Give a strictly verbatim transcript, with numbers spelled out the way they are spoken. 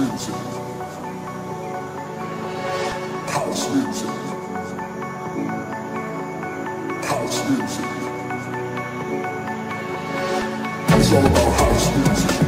music. House music. House music. It's all about house music.